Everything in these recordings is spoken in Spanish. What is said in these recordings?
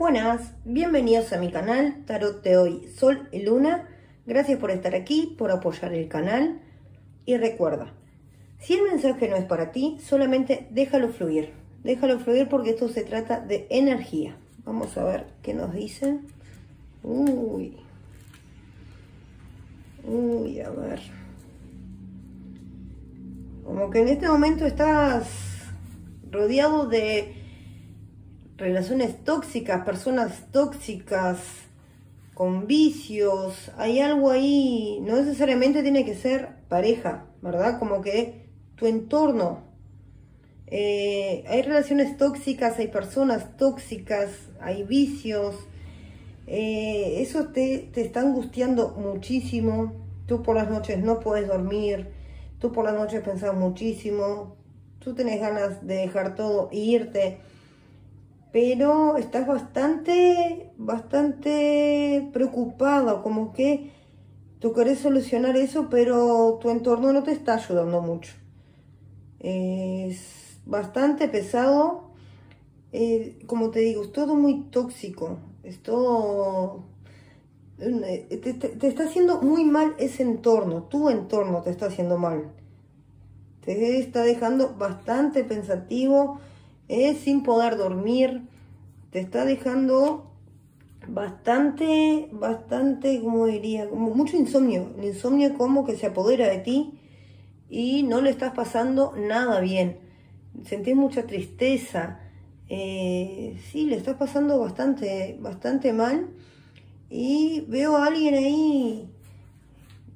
Buenas, bienvenidos a mi canal Tarot de Hoy, Sol y Luna. Gracias por estar aquí, por apoyar el canal. Y recuerda, si el mensaje no es para ti, solamente déjalo fluir porque esto se trata de energía. Vamos a ver qué nos dicen. Uy, a ver. Como que en este momento estás rodeado de relaciones tóxicas, personas tóxicas, con vicios. Hay algo ahí, no necesariamente tiene que ser pareja, ¿verdad? Como que tu entorno. Hay relaciones tóxicas, hay personas tóxicas, hay vicios. Eso te está angustiando muchísimo. Tú por las noches no podés dormir, tú por las noches pensás muchísimo, tú tenés ganas de dejar todo e irte, pero estás bastante preocupado, como que tú querés solucionar eso, pero tu entorno no te está ayudando mucho. Es bastante pesado, como te digo, es todo muy tóxico, es todo... Te está haciendo muy mal ese entorno, tu entorno te está haciendo mal. Te está dejando bastante pensativo, sin poder dormir, te está dejando... Bastante, como diría, como mucho insomnio. El insomnio como que se apodera de ti y no le estás pasando nada bien. Sentís mucha tristeza. Sí, le estás pasando bastante mal. Y veo a alguien ahí,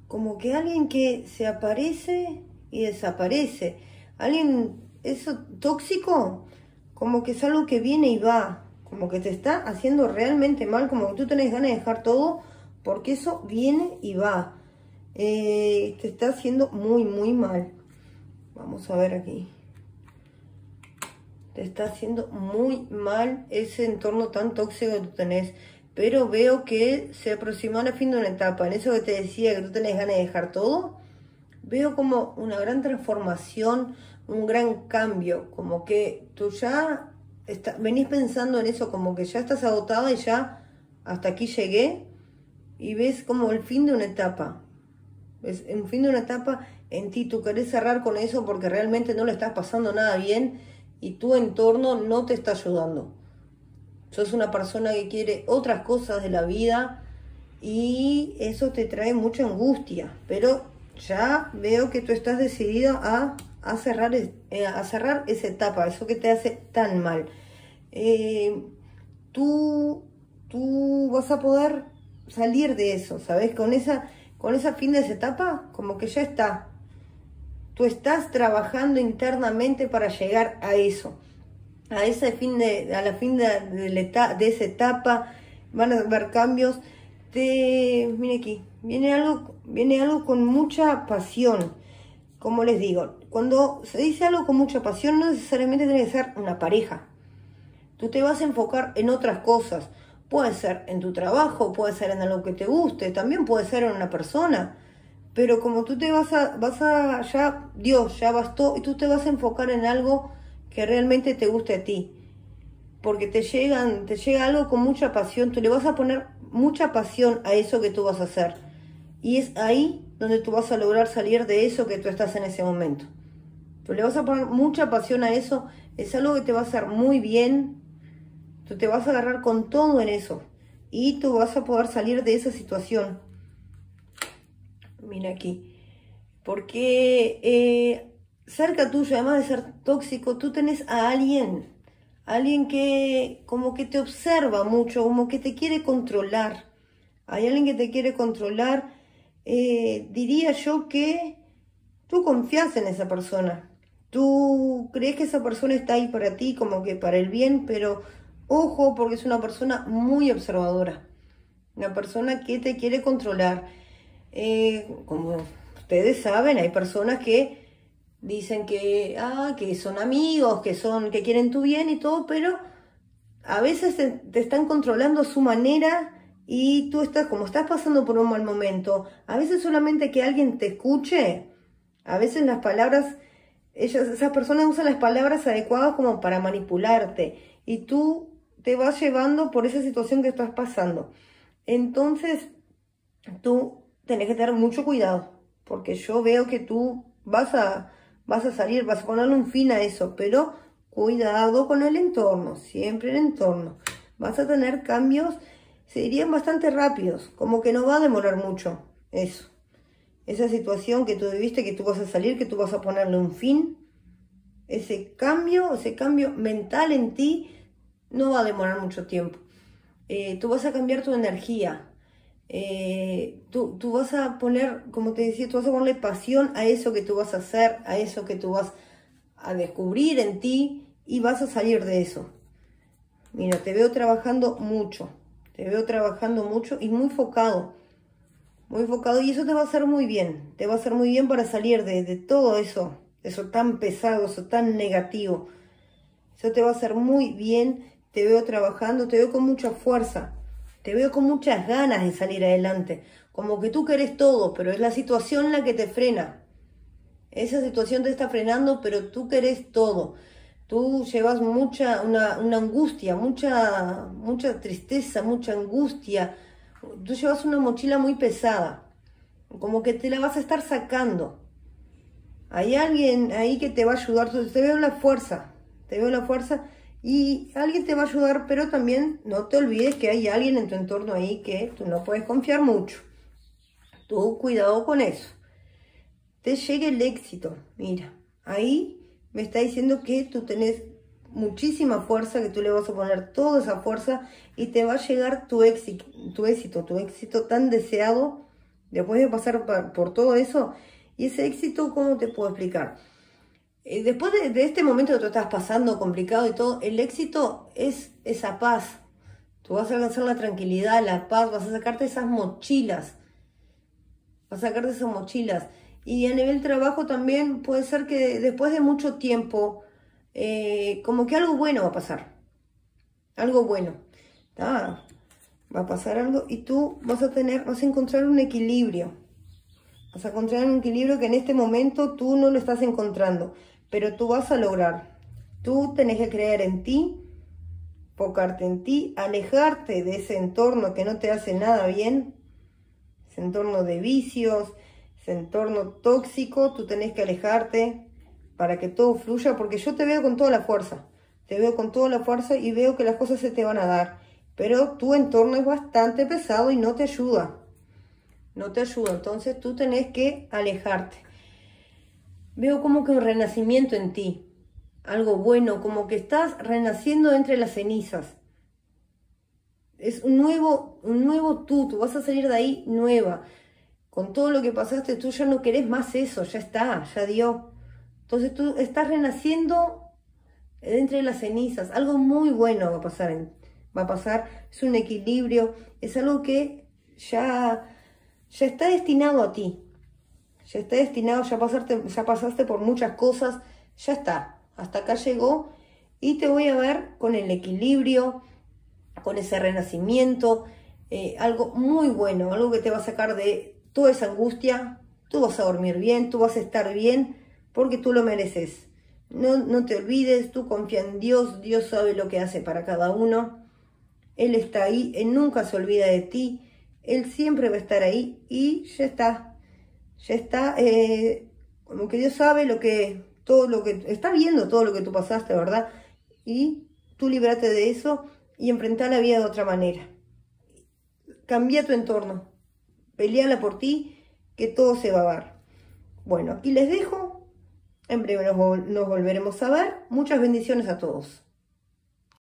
como que alguien que se aparece y desaparece. Alguien, eso tóxico, como que es algo que viene y va. Como que te está haciendo realmente mal, como que tú tenés ganas de dejar todo, porque eso viene y va. Te está haciendo muy mal. Vamos a ver aquí. Te está haciendo muy mal ese entorno tan tóxico que tú tenés. Pero veo que se aproxima al fin de una etapa. En eso que te decía, que tú tenés ganas de dejar todo, veo como una gran transformación, un gran cambio. Como que tú ya... venís pensando en eso, como que ya estás agotada y ya hasta aquí llegué, y ves como el fin de una etapa. Ves el fin de una etapa en ti. Tú querés cerrar con eso porque realmente no le estás pasando nada bien y tu entorno no te está ayudando. Sos una persona que quiere otras cosas de la vida y eso te trae mucha angustia, pero ya veo que tú estás decidida a cerrar esa etapa, eso que te hace tan mal. Tú vas a poder salir de eso, ¿sabes? Con esa fin de esa etapa, como que ya está. Tú estás trabajando internamente para llegar a eso, a ese fin de, a la fin de esa etapa. Van a haber cambios. Mira aquí, viene algo con mucha pasión. Como les digo, cuando se dice algo con mucha pasión, no necesariamente tiene que ser una pareja. Tú te vas a enfocar en otras cosas. Puede ser en tu trabajo, puede ser en algo que te guste, también puede ser en una persona. Pero como tú te vas a ya, Dios, ya bastó, y tú te vas a enfocar en algo que realmente te guste a ti. Porque te llega algo con mucha pasión, tú le vas a poner mucha pasión a eso que tú vas a hacer. Y es ahí donde tú vas a lograr salir de eso que tú estás en ese momento. Tú le vas a poner mucha pasión a eso, es algo que te va a hacer muy bien, tú te vas a agarrar con todo en eso y tú vas a poder salir de esa situación. Mira aquí, porque cerca tuyo, además de ser tóxico, tú tenés a alguien que como que te observa mucho, como que te quiere controlar. Hay alguien que te quiere controlar. Diría yo que tú confías en esa persona, tú crees que esa persona está ahí para ti, como que para el bien, pero ojo, porque es una persona muy observadora, una persona que te quiere controlar. Como ustedes saben, hay personas que dicen que son amigos, que quieren tu bien y todo, pero a veces te están controlando a su manera. Y tú estás, como estás pasando por un mal momento, a veces solamente que alguien te escuche, a veces las palabras, esas personas usan las palabras adecuadas como para manipularte. Y tú te va llevando por esa situación que estás pasando. Entonces, tú tenés que tener mucho cuidado, porque yo veo que tú vas a salir, vas a ponerle un fin a eso, pero cuidado con el entorno, siempre el entorno. Vas a tener cambios, se dirían bastante rápidos, como que no va a demorar mucho eso. Esa situación que tú viviste, que tú vas a salir, que tú vas a ponerle un fin, ese cambio mental en ti no va a demorar mucho tiempo. Tú vas a cambiar tu energía, tú vas a poner, como te decía, tú vas a ponerle pasión a eso que tú vas a hacer, a eso que tú vas a descubrir en ti, y vas a salir de eso. Mira, te veo trabajando mucho, y muy focado, y eso te va a hacer muy bien, para salir de todo eso, tan pesado, eso tan negativo. Eso te va a hacer muy bien. Te veo trabajando, te veo con mucha fuerza, te veo con muchas ganas de salir adelante. Como que tú querés todo, pero es la situación la que te frena. Esa situación te está frenando, pero tú querés todo. Tú llevas una angustia, mucha tristeza, mucha angustia. Tú llevas una mochila muy pesada, como que te la vas a estar sacando. Hay alguien ahí que te va a ayudar, te veo la fuerza, y alguien te va a ayudar, pero también no te olvides que hay alguien en tu entorno ahí que tú no puedes confiar mucho. Tú cuidado con eso. Te llega el éxito. Mira, ahí me está diciendo que tú tenés muchísima fuerza, que tú le vas a poner toda esa fuerza y te va a llegar tu éxito tan deseado después de pasar por todo eso. Y ese éxito, ¿cómo te puedo explicar? Después de este momento que tú estás pasando complicado y todo, el éxito es esa paz. Tú vas a alcanzar la tranquilidad, la paz, vas a sacarte esas mochilas. Y a nivel trabajo también puede ser que después de mucho tiempo, como que algo bueno va a pasar. Algo bueno. Ah, va a pasar algo y tú vas a encontrar un equilibrio. Vas a encontrar un equilibrio que en este momento tú no lo estás encontrando. Pero tú vas a lograr. Tú tenés que creer en ti, enfocarte en ti, alejarte de ese entorno que no te hace nada bien, ese entorno de vicios, ese entorno tóxico. Tú tenés que alejarte para que todo fluya, porque yo te veo con toda la fuerza, y veo que las cosas se te van a dar, pero tu entorno es bastante pesado y no te ayuda, entonces tú tenés que alejarte. Veo como que un renacimiento en ti, algo bueno, como que estás renaciendo entre las cenizas. Es un nuevo tú vas a salir de ahí nueva. Con todo lo que pasaste, tú ya no querés más eso, ya está, ya dio. Entonces tú estás renaciendo entre las cenizas. Algo muy bueno va a pasar, es un equilibrio, es algo que ya está destinado a ti. Ya está destinado, ya pasaste por muchas cosas, ya está, hasta acá llegó, y te voy a ver con el equilibrio, con ese renacimiento, algo muy bueno, algo que te va a sacar de toda esa angustia. Tú vas a dormir bien, tú vas a estar bien, porque tú lo mereces. No te olvides, tú confía en Dios, Dios sabe lo que hace para cada uno. Él está ahí, Él nunca se olvida de ti, Él siempre va a estar ahí y ya está. Como que Dios sabe todo lo que está viendo, todo lo que tú pasaste, ¿verdad? Y tú librate de eso y enfrentá la vida de otra manera. Cambia tu entorno, peleala por ti, que todo se va a dar. Bueno, aquí les dejo. En breve nos volveremos a ver. Muchas bendiciones a todos.